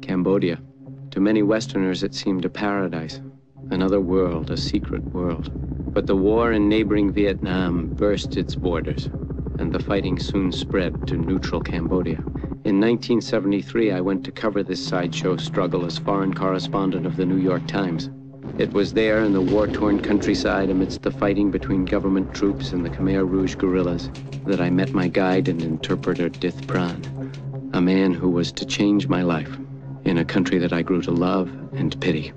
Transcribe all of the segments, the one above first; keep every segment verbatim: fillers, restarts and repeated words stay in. Cambodia. To many Westerners, it seemed a paradise, another world, a secret world. But the war in neighboring Vietnam burst its borders, and the fighting soon spread to neutral Cambodia. In nineteen seventy-three, I went to cover this sideshow struggle as foreign correspondent of the New York Times. It was there in the war-torn countryside amidst the fighting between government troops and the Khmer Rouge guerrillas that I met my guide and interpreter Dith Pran, a man who was to change my life in a country that I grew to love and pity.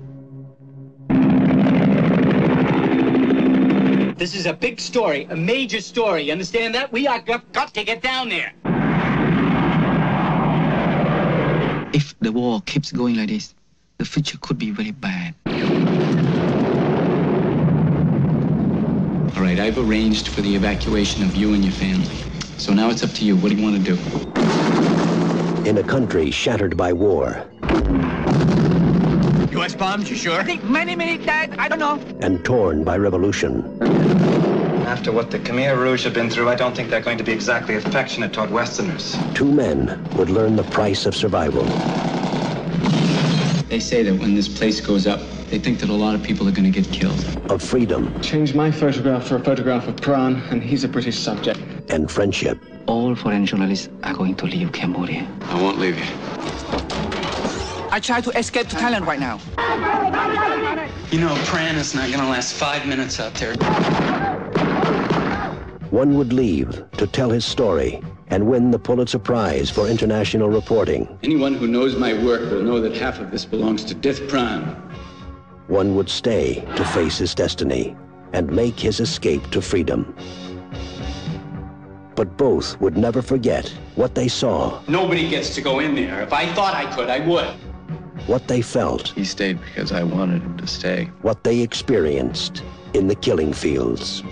This is a big story, a major story, you understand that? We are got to get down there. If the war keeps going like this, the future could be very bad. All right, I've arranged for the evacuation of you and your family. So now it's up to you. What do you want to do? In a country shattered by war. U S bombs, you sure? I think many, many died. I don't know. And torn by revolution. After what the Khmer Rouge have been through, I don't think they're going to be exactly affectionate toward Westerners. Two men would learn the price of survival. They say that when this place goes up, they think that a lot of people are going to get killed. Of freedom. Change my photograph for a photograph of Pran, and he's a British subject. And friendship. All foreign journalists are going to leave Cambodia. I won't leave you. I try to escape to Thailand right now. You know, Pran is not going to last five minutes out there. One would leave to tell his story and win the Pulitzer Prize for international reporting. Anyone who knows my work will know that half of this belongs to Dith Pran. One would stay to face his destiny and make his escape to freedom. But both would never forget what they saw. Nobody gets to go in there. If I thought I could, I would. What they felt. He stayed because I wanted him to stay. What they experienced in the killing fields.